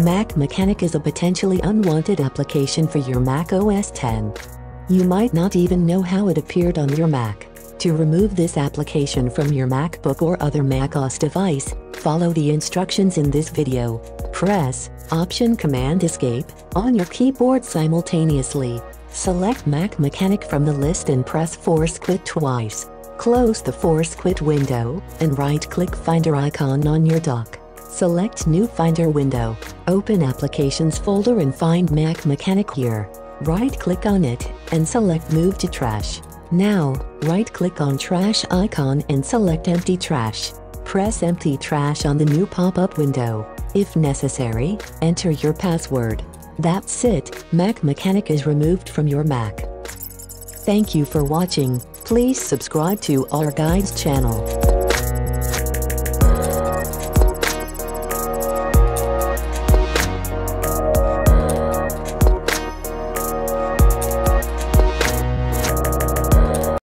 Mac Mechanic is a potentially unwanted application for your Mac OS X. You might not even know how it appeared on your Mac. To remove this application from your MacBook or other macOS device, follow the instructions in this video. Press Option-Command-Escape on your keyboard simultaneously. Select Mac Mechanic from the list and press Force Quit twice. Close the Force Quit window and right-click Finder icon on your dock. Select New Finder window. Open Applications folder and find Mac Mechanic here. Right-click on it and select Move to Trash. Now, right-click on Trash icon and select Empty Trash. Press Empty Trash on the new pop-up window. If necessary, enter your password. That's it, Mac Mechanic is removed from your Mac. Thank you for watching. Please subscribe to our guides channel.